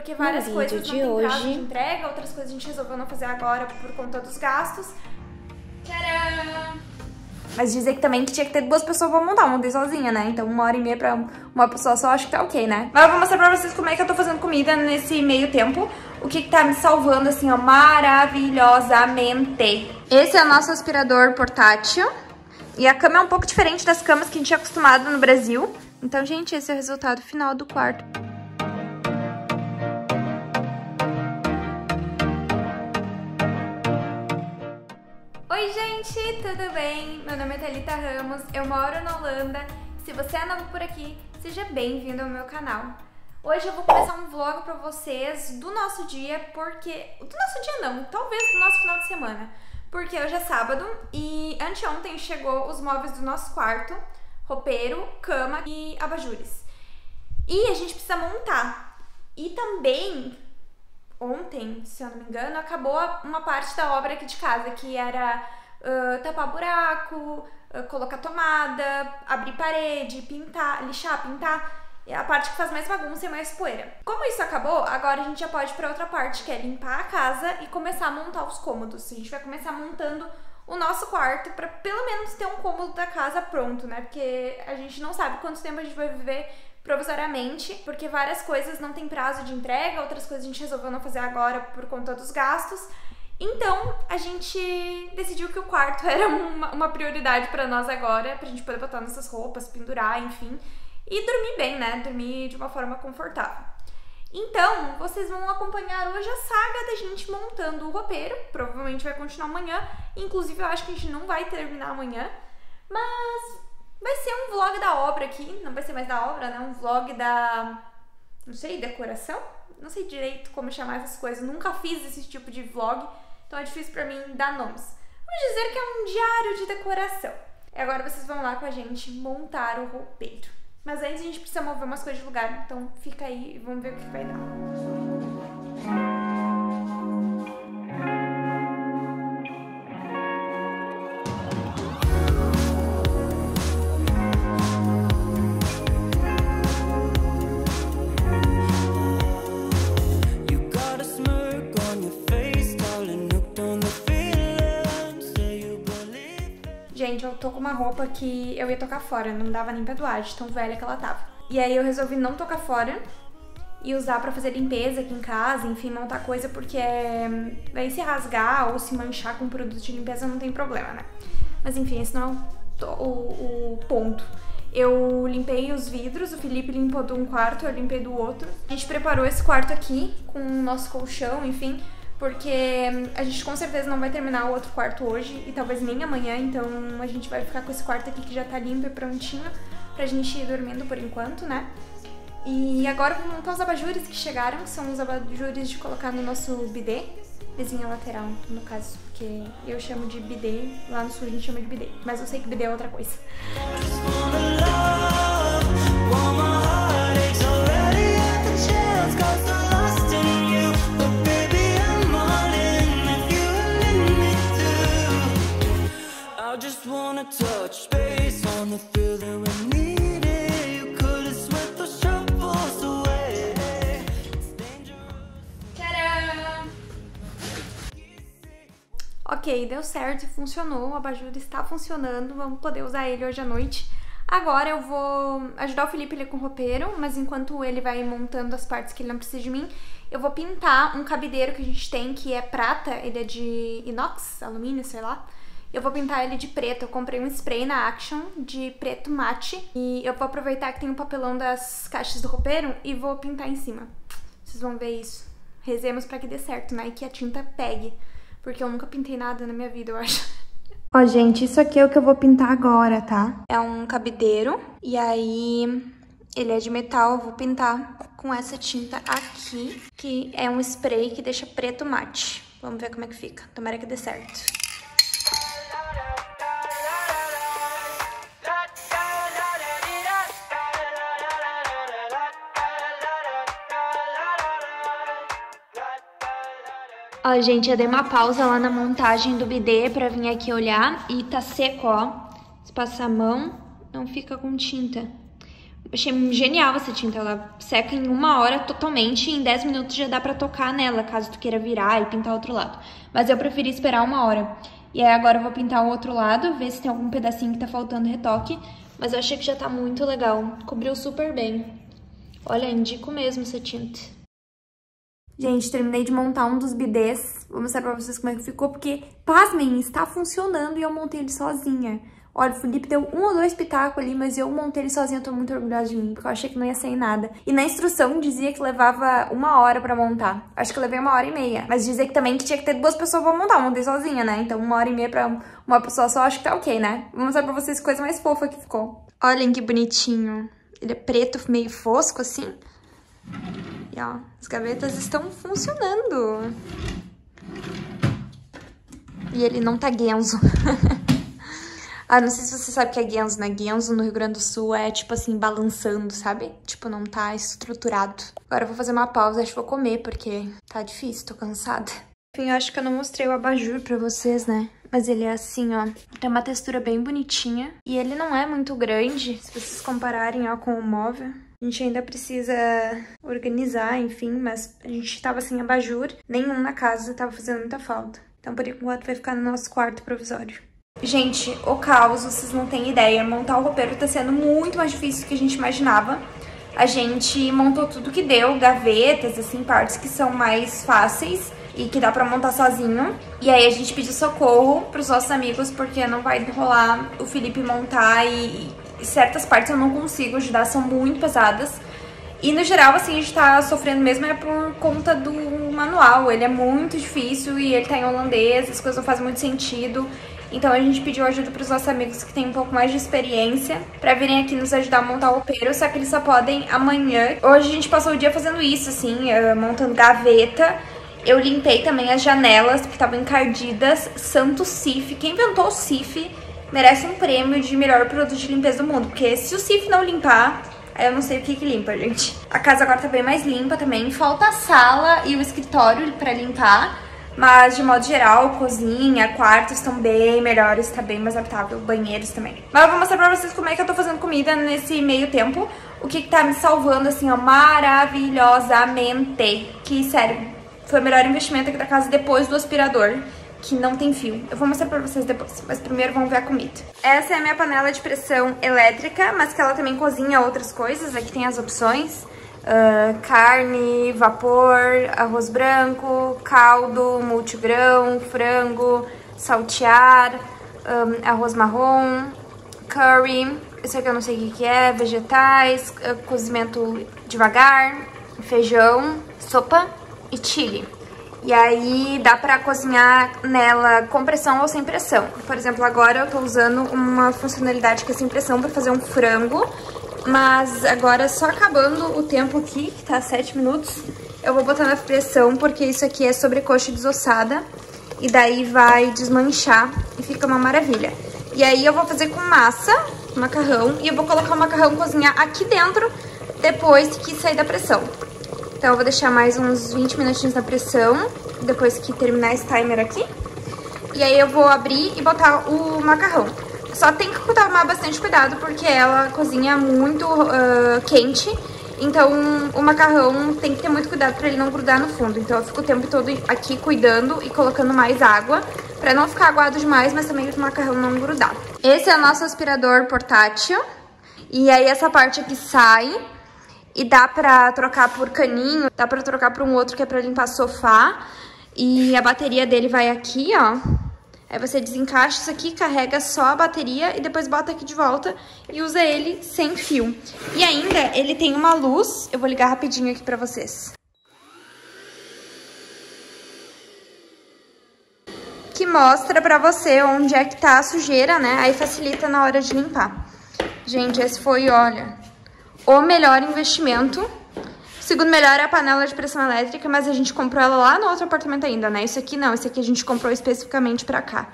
Porque várias coisas não tem prazo de entrega, outras coisas a gente resolveu não fazer agora por conta dos gastos. Tcharam! Mas dizer que também que tinha que ter duas pessoas pra montar, montei sozinha, né? Então 1h30 pra uma pessoa só, acho que tá ok, né? Mas eu vou mostrar pra vocês como é que eu tô fazendo comida nesse meio tempo. O que tá me salvando, assim, ó, maravilhosamente. Esse é o nosso aspirador portátil. E a cama é um pouco diferente das camas que a gente é acostumado no Brasil. Então, gente, esse é o resultado final do quarto. Oi gente, tudo bem? Meu nome é Talita Ramos, eu moro na Holanda. Se você é novo por aqui, seja bem-vindo ao meu canal. Hoje eu vou começar um vlog pra vocês do nosso dia, porque... Do nosso dia não, talvez do nosso final de semana. Porque hoje é sábado e anteontem chegou os móveis do nosso quarto, roupeiro, cama e abajures. E a gente precisa montar. E também... Ontem, se eu não me engano, acabou uma parte da obra aqui de casa, que era tapar buraco, colocar tomada, abrir parede, pintar, lixar, pintar. É a parte que faz mais bagunça e mais poeira. Como isso acabou, agora a gente já pode ir pra outra parte, que é limpar a casa e começar a montar os cômodos. A gente vai começar montando o nosso quarto pra pelo menos ter um cômodo da casa pronto, né? Porque a gente não sabe quanto tempo a gente vai viver provisoriamente, porque várias coisas não tem prazo de entrega, outras coisas a gente resolveu não fazer agora por conta dos gastos. Então, a gente decidiu que o quarto era uma prioridade pra nós agora, pra gente poder botar nossas roupas, pendurar, enfim, e dormir bem, né? Dormir de uma forma confortável. Então, vocês vão acompanhar hoje a saga da gente montando o roupeiro, provavelmente vai continuar amanhã, inclusive eu acho que a gente não vai terminar amanhã, mas... Vai ser um vlog da obra aqui, não vai ser mais da obra, né? Um vlog da, não sei, decoração? Não sei direito como chamar essas coisas, nunca fiz esse tipo de vlog, então é difícil pra mim dar nomes. Vamos dizer que é um diário de decoração. E agora vocês vão lá com a gente montar o roupeiro. Mas antes a gente precisa mover umas coisas de lugar, então fica aí e vamos ver o que vai dar. Gente, eu tô com uma roupa que eu ia tocar fora, não dava nem pra doar, de tão velha que ela tava. E aí eu resolvi não tocar fora e usar pra fazer limpeza aqui em casa, enfim, montar coisa, porque daí se rasgar ou se manchar com produto de limpeza não tem problema, né? Mas enfim, esse não é o ponto. Eu limpei os vidros, o Felipe limpou de um quarto, eu limpei do outro. A gente preparou esse quarto aqui com o nosso colchão, enfim... Porque a gente com certeza não vai terminar o outro quarto hoje e talvez nem amanhã, então a gente vai ficar com esse quarto aqui que já tá limpo e prontinho pra gente ir dormindo por enquanto, né? E agora eu vou montar os abajures que chegaram, que são os abajures de colocar no nosso bidê, mesinha lateral no caso, porque eu chamo de bidê, lá no sul a gente chama de bidê, mas eu sei que bidê é outra coisa. Ok, deu certo, funcionou, o abajur está funcionando, vamos poder usar ele hoje à noite. Agora eu vou ajudar o Felipe ali com o roupeiro, mas enquanto ele vai montando as partes que ele não precisa de mim, eu vou pintar um cabideiro que a gente tem, que é prata, ele é de inox, alumínio, sei lá. Eu vou pintar ele de preto, eu comprei um spray na Action de preto mate e eu vou aproveitar que tem o papelão das caixas do roupeiro e vou pintar em cima. Vocês vão ver isso. Rezemos pra que dê certo, né? E que a tinta pegue, porque eu nunca pintei nada na minha vida, eu acho. Ó, gente, isso aqui é o que eu vou pintar agora, tá? É um cabideiro e aí ele é de metal, eu vou pintar com essa tinta aqui, que é um spray que deixa preto mate. Vamos ver como é que fica, tomara que dê certo. Ó, gente, eu dei uma pausa lá na montagem do bidê pra vir aqui olhar e tá seco, ó. Se passar a mão, não fica com tinta. Achei genial essa tinta, ela seca em 1 hora totalmente e em 10 minutos já dá pra tocar nela, caso tu queira virar e pintar o outro lado. Mas eu preferi esperar 1 hora. E aí agora eu vou pintar o outro lado, ver se tem algum pedacinho que tá faltando retoque. Mas eu achei que já tá muito legal, cobriu super bem. Olha, indico mesmo essa tinta. Gente, terminei de montar um dos bidês, vou mostrar pra vocês como é que ficou, porque, pasmem, está funcionando e eu montei ele sozinha. Olha, o Felipe deu 1 ou 2 pitacos ali, mas eu montei ele sozinha, eu tô muito orgulhosa de mim, porque eu achei que não ia sair nada. E na instrução dizia que levava 1 hora pra montar. Acho que eu levei 1h30, mas dizia que também que tinha que ter 2 pessoas pra montar, eu montei sozinha, né? Então 1h30 pra 1 pessoa só, acho que tá ok, né? Vou mostrar pra vocês que coisa mais fofa que ficou. Olhem que bonitinho. Ele é preto, meio fosco, assim. E ó, as gavetas estão funcionando. E ele não tá guenzo. Ah, não sei se você sabe o que é guenzo, né? Guenzo no Rio Grande do Sul é, tipo assim, balançando, sabe? Tipo, não tá estruturado. Agora eu vou fazer uma pausa, acho que vou comer, porque tá difícil, tô cansada. Enfim, eu acho que eu não mostrei o abajur pra vocês, né? Mas ele é assim, ó. Tem uma textura bem bonitinha. E ele não é muito grande, se vocês compararem, ó, com o móvel. A gente ainda precisa organizar, enfim, mas a gente tava sem abajur. Nenhum na casa, tava fazendo muita falta. Então, por enquanto, vai ficar no nosso quarto provisório. Gente, o caos, vocês não têm ideia. Montar o roupeiro tá sendo muito mais difícil do que a gente imaginava. A gente montou tudo que deu, gavetas, assim, partes que são mais fáceis e que dá pra montar sozinho. E aí a gente pediu socorro pros nossos amigos, porque não vai rolar o Felipe montar e certas partes eu não consigo ajudar, são muito pesadas. E no geral, assim, a gente tá sofrendo mesmo é por conta do manual. Ele é muito difícil e ele tá em holandês, as coisas não fazem muito sentido. Então a gente pediu ajuda para os nossos amigos que têm um pouco mais de experiência para virem aqui nos ajudar a montar o roupeiro, só que eles só podem amanhã. Hoje a gente passou o dia fazendo isso, assim, montando gaveta. Eu limpei também as janelas, porque estavam encardidas. Santo Sif, quem inventou o Sif merece um prêmio de melhor produto de limpeza do mundo, porque se o Sif não limpar, eu não sei o que limpa, gente. A casa agora tá bem mais limpa também, falta a sala e o escritório para limpar. Mas, de modo geral, cozinha, quartos estão bem melhores, tá bem mais adaptável, banheiros também. Mas eu vou mostrar pra vocês como é que eu tô fazendo comida nesse meio tempo. O que tá me salvando, assim, ó, maravilhosamente. Que, sério, foi o melhor investimento aqui da casa depois do aspirador, que não tem fio. Eu vou mostrar pra vocês depois, mas primeiro vamos ver a comida. Essa é a minha panela de pressão elétrica, mas que ela também cozinha outras coisas. Aqui tem as opções. Carne, vapor, arroz branco, caldo, multigrão, frango, saltear, arroz marrom, curry, isso aqui eu não sei o que é, vegetais, cozimento devagar, feijão, sopa e chili. E aí dá pra cozinhar nela com pressão ou sem pressão. Por exemplo, agora eu tô usando uma funcionalidade que é sem pressão pra fazer um frango. Mas agora, só acabando o tempo aqui, que tá 7 minutos, eu vou botar na pressão, porque isso aqui é sobrecoxa desossada. E daí vai desmanchar e fica uma maravilha. E aí eu vou fazer com massa, macarrão, e eu vou colocar o macarrão cozinhar aqui dentro, depois que sair da pressão. Então eu vou deixar mais uns 20 minutinhos na pressão, depois que terminar esse timer aqui. E aí eu vou abrir e botar o macarrão. Só tem que tomar bastante cuidado, porque ela cozinha muito quente. Então, o macarrão tem que ter muito cuidado pra ele não grudar no fundo. Então, eu fico o tempo todo aqui cuidando e colocando mais água, pra não ficar aguado demais, mas também pro macarrão não grudar. Esse é o nosso aspirador portátil. E aí, essa parte aqui sai. E dá pra trocar por caninho, dá pra trocar por um outro que é pra limpar sofá. E a bateria dele vai aqui, ó. Aí você desencaixa isso aqui, carrega só a bateria e depois bota aqui de volta e usa ele sem fio. E ainda ele tem uma luz, eu vou ligar rapidinho aqui pra vocês. Que mostra pra você onde é que tá a sujeira, né? Aí facilita na hora de limpar. Gente, esse foi, olha, o melhor investimento. O segundo melhor é a panela de pressão elétrica, mas a gente comprou ela lá no outro apartamento ainda, né? Isso aqui não, isso aqui a gente comprou especificamente pra cá.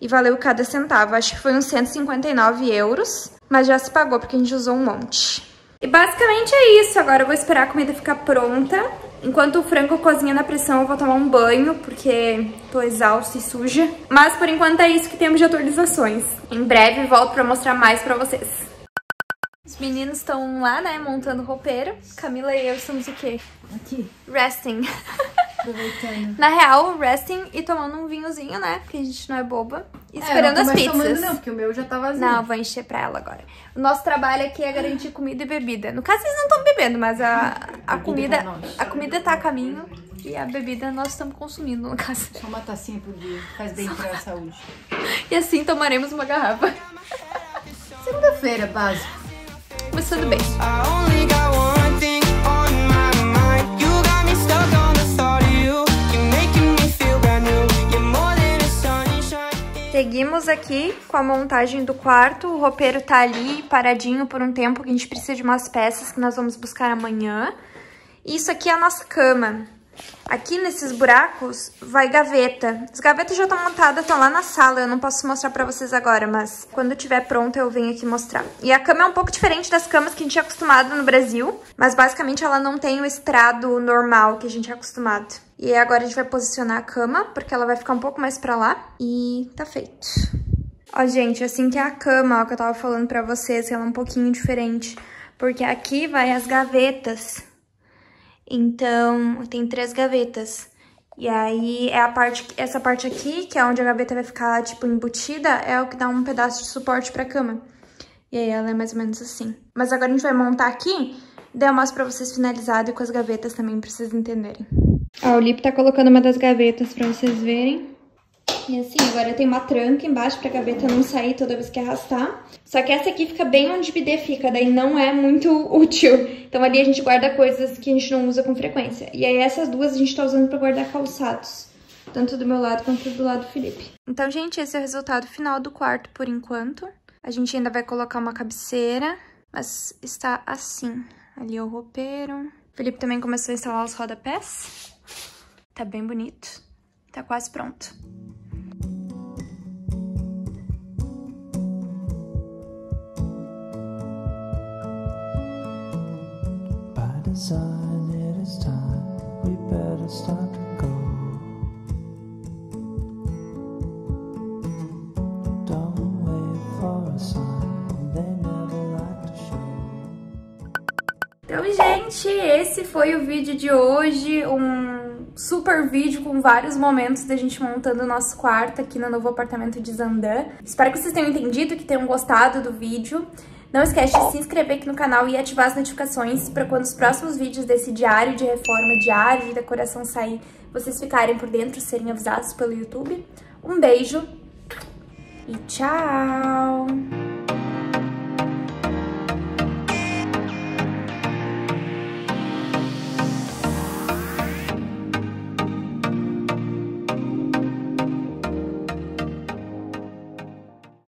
E valeu cada centavo, acho que foi uns 159 €, mas já se pagou porque a gente usou um monte. E basicamente é isso, agora eu vou esperar a comida ficar pronta. Enquanto o frango cozinha na pressão, eu vou tomar um banho, porque tô exausta e suja. Mas por enquanto é isso que temos de atualizações. Em breve volto pra mostrar mais pra vocês. meninos estão lá, né, montando roupeiro. Camila e eu estamos o quê? Aqui. Resting. Aproveitando. Na real, resting e tomando um vinhozinho, né? Porque a gente não é boba. E esperando as pizzas. Tomando, não, porque o meu já tá vazio. Não, vou encher pra ela agora. O nosso trabalho aqui é garantir comida e bebida. No caso, eles não estão bebendo, mas a comida tá a caminho e a bebida nós estamos consumindo, no caso. Só uma tacinha por dia. Faz bem pra saúde. E assim tomaremos uma garrafa. Segunda-feira, básico. Começando bem. Seguimos aqui com a montagem do quarto. O roupeiro tá ali paradinho por um tempo, que a gente precisa de umas peças que nós vamos buscar amanhã. Isso aqui é a nossa cama. Aqui nesses buracos vai gaveta. As gavetas já estão montadas, estão lá na sala. Eu não posso mostrar pra vocês agora, mas quando tiver pronta eu venho aqui mostrar. E a cama é um pouco diferente das camas que a gente é acostumado no Brasil, mas basicamente ela não tem o estrado normal que a gente é acostumado. E agora a gente vai posicionar a cama, porque ela vai ficar um pouco mais pra lá. E tá feito. Ó, gente, assim que é a cama, ó, que eu tava falando pra vocês, ela é um pouquinho diferente. Porque aqui vai as gavetas. Então, tem 3 gavetas. E aí, é a parte, essa parte aqui, que é onde a gaveta vai ficar, tipo, embutida, é o que dá um pedaço de suporte pra cama. E aí, ela é mais ou menos assim. Mas agora a gente vai montar aqui, daí eu mostro pra vocês finalizado e com as gavetas também, pra vocês entenderem. Ó, o Lipe tá colocando uma das gavetas pra vocês verem. E assim, agora tem uma tranca embaixo pra gaveta não sair toda vez que arrastar. Só que essa aqui fica bem onde o bidê fica, daí não é muito útil. Então ali a gente guarda coisas que a gente não usa com frequência. E aí essas duas a gente tá usando pra guardar calçados. Tanto do meu lado quanto do lado do Felipe. Então, gente, esse é o resultado final do quarto por enquanto. A gente ainda vai colocar uma cabeceira, mas está assim. Ali é o roupeiro. O Felipe também começou a instalar os rodapés. Tá bem bonito. Tá quase pronto. Então, gente, esse foi o vídeo de hoje, um super vídeo com vários momentos da gente montando o nosso quarto aqui no novo apartamento de Zaandam. Espero que vocês tenham entendido, que tenham gostado do vídeo. Não esquece de se inscrever aqui no canal e ativar as notificações para quando os próximos vídeos desse diário de reforma, diário de decoração sair, vocês ficarem por dentro, serem avisados pelo YouTube. Um beijo e tchau!